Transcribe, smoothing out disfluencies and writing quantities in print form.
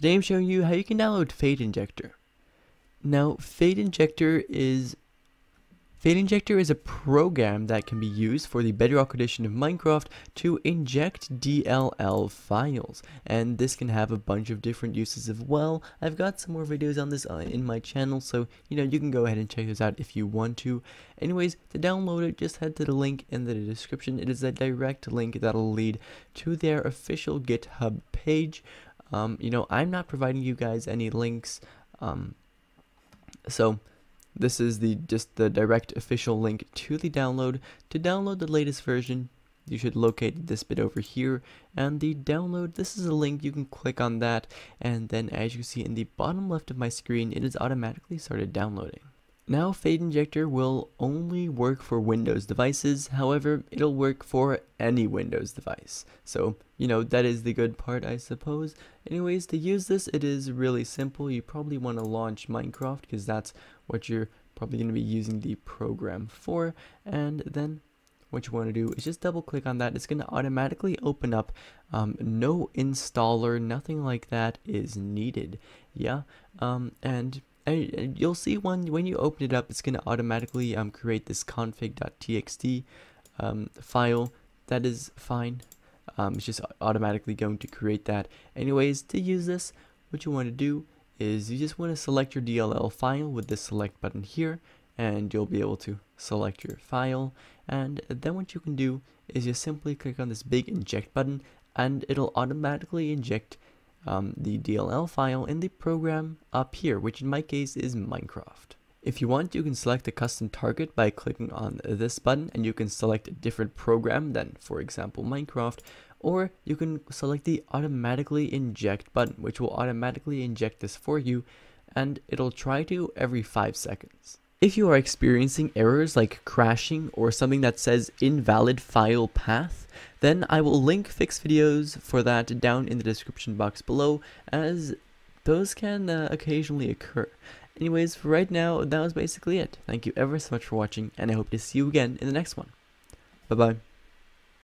Today I'm showing you how you can download Fate Injector. Now Fate Injector is a program that can be used for the Bedrock Edition of Minecraft to inject DLL files, and this can have a bunch of different uses as well. I've got some more videos on this in my channel, so you can go ahead and check those out if you want to. Anyways, to download it, just head to the link in the description. It is a direct link that'll lead to their official GitHub page. I'm not providing you guys any links, so this is just the direct official link to the download. To download the latest version, you should locate this bit over here, and the download, this is a link, you can click on that, and then as you see in the bottom left of my screen, it is automatically started downloading. Now Fate Injector will only work for Windows devices, however, it'll work for any Windows device. So, that is the good part, I suppose. Anyways, to use this, it is really simple. You probably want to launch Minecraft because that's what you're probably going to be using the program for. And then what you want to do is just double click on that. It's going to automatically open up. No installer, nothing like that is needed. Yeah. And you'll see when you open it up, it's going to automatically create this config.txt file. That is fine. It's just automatically going to create that. Anyways, to use this, what you want to do is you just want to select your DLL file with the select button here, and you'll be able to select your file. And then what you can do is just simply click on this big inject button, and it'll automatically inject the DLL file in the program up here, which in my case is Minecraft. If you want, you can select a custom target by clicking on this button, and you can select a different program than, for example, Minecraft, or you can select the automatically inject button, which will automatically inject this for you, and it'll try to every 5 seconds. If you are experiencing errors like crashing or something that says invalid file path, then I will link fix videos for that down in the description box below, as those can occasionally occur. Anyways, for right now, that was basically it. Thank you ever so much for watching, and I hope to see you again in the next one. Bye bye.